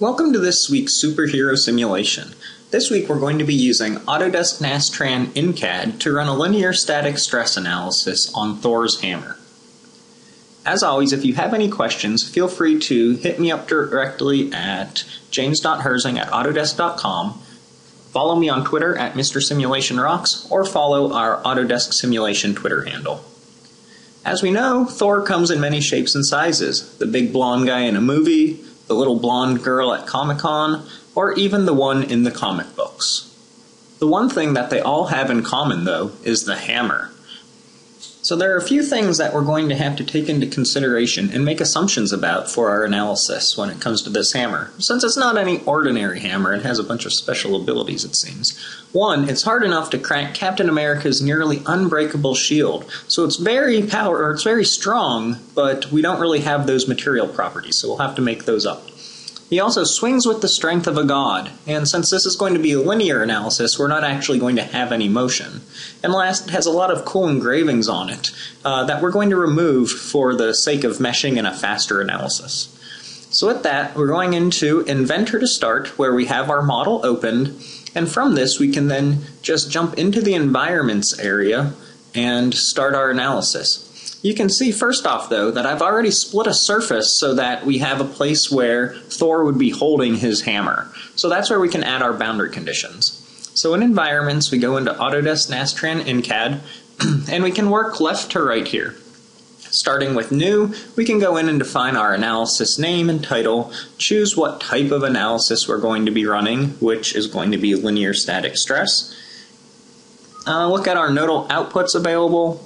Welcome to this week's Superhero Simulation. This week we're going to be using Autodesk Nastran In-CAD to run a linear static stress analysis on Thor's hammer. As always, if you have any questions, feel free to hit me up directly at james.herzing@autodesk.com, follow me on Twitter at Mr. Simulation Rocks, or follow our Autodesk Simulation Twitter handle. As we know, Thor comes in many shapes and sizes. The big blonde guy in a movie, the little blonde girl at Comic-Con, or even the one in the comic books. The one thing that they all have in common, though, is the hammer. So there are a few things that we're going to have to take into consideration and make assumptions about for our analysis when it comes to this hammer. Since it's not any ordinary hammer, it has a bunch of special abilities, it seems. One, it's hard enough to crack Captain America's nearly unbreakable shield. So it's very strong, but we don't really have those material properties, so we'll have to make those up. He also swings with the strength of a god, and since this is going to be a linear analysis, we're not actually going to have any motion. And last, it has a lot of cool engravings on it that we're going to remove for the sake of meshing in a faster analysis. So with that, we're going into Inventor to start, where we have our model opened, and from this we can then just jump into the environments area and start our analysis. You can see first off, though, that I've already split a surface so that we have a place where Thor would be holding his hammer. So that's where we can add our boundary conditions. So in environments, we go into Autodesk Nastran In-CAD, and we can work left to right here. Starting with new, we can go in and define our analysis name and title, choose what type of analysis we're going to be running, which is going to be linear static stress. Look at our nodal outputs available,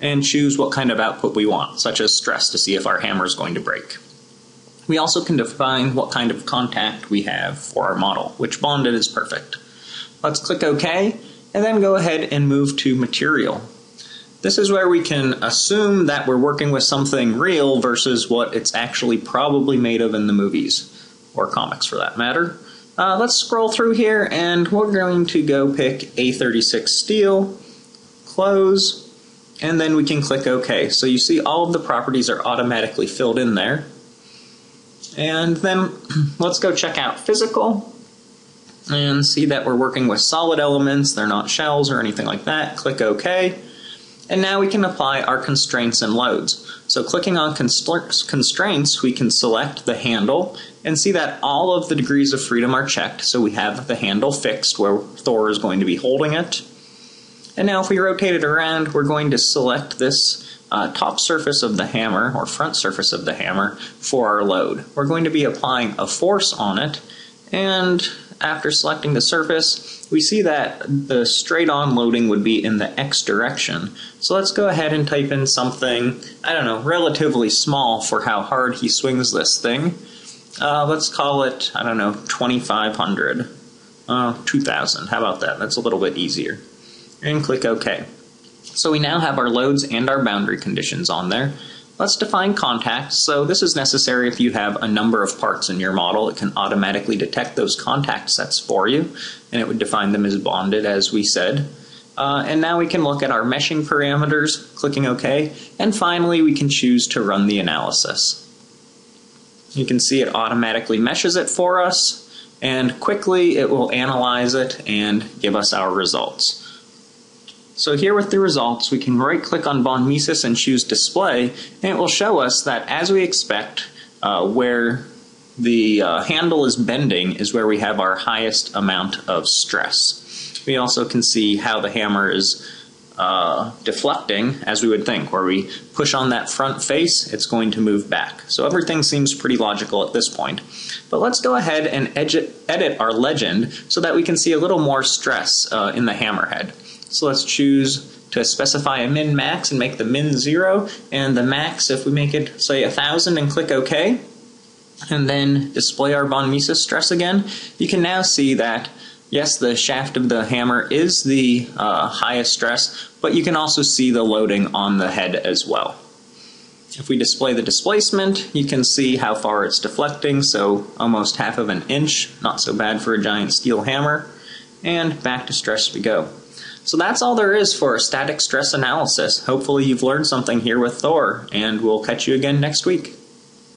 and choose what kind of output we want, such as stress to see if our hammer is going to break. We also can define what kind of contact we have for our model, which bonded is perfect. Let's click OK, and then go ahead and move to Material. This is where we can assume that we're working with something real versus what it's actually probably made of in the movies, or comics for that matter. Let's scroll through here, and we're going to go pick A36 Steel, close, and then we can click OK. So you see all of the properties are automatically filled in there. And then let's go check out physical and see that we're working with solid elements. They're not shells or anything like that. Click OK. And now we can apply our constraints and loads. So clicking on constraints, we can select the handle and see that all of the degrees of freedom are checked. So we have the handle fixed where Thor is going to be holding it. And now if we rotate it around, we're going to select this top surface of the hammer, or front surface of the hammer, for our load. We're going to be applying a force on it, and after selecting the surface, we see that the straight-on loading would be in the X direction. So let's go ahead and type in something, I don't know, relatively small for how hard he swings this thing. Let's call it, I don't know, 2,500. 2,000. How about that? That's a little bit easier. And click OK. So we now have our loads and our boundary conditions on there. Let's define contacts. So this is necessary if you have a number of parts in your model. It can automatically detect those contact sets for you, and it would define them as bonded, as we said. And now we can look at our meshing parameters, clicking OK, and finally we can choose to run the analysis. You can see it automatically meshes it for us, and quickly it will analyze it and give us our results. So here with the results, we can right-click on von Mises and choose Display, and it will show us that, as we expect, where the handle is bending is where we have our highest amount of stress. We also can see how the hammer is deflecting, as we would think. Where we push on that front face, it's going to move back. So everything seems pretty logical at this point. But let's go ahead and edit our legend so that we can see a little more stress in the hammerhead. So let's choose to specify a min max and make the min 0, and the max, if we make it, say, 1,000, and click OK, and then display our von Mises stress again. You can now see that, yes, the shaft of the hammer is the highest stress, but you can also see the loading on the head as well. If we display the displacement, you can see how far it's deflecting, so almost half of an inch, not so bad for a giant steel hammer, and back to stress we go. So that's all there is for a static stress analysis. Hopefully you've learned something here with Thor, and we'll catch you again next week.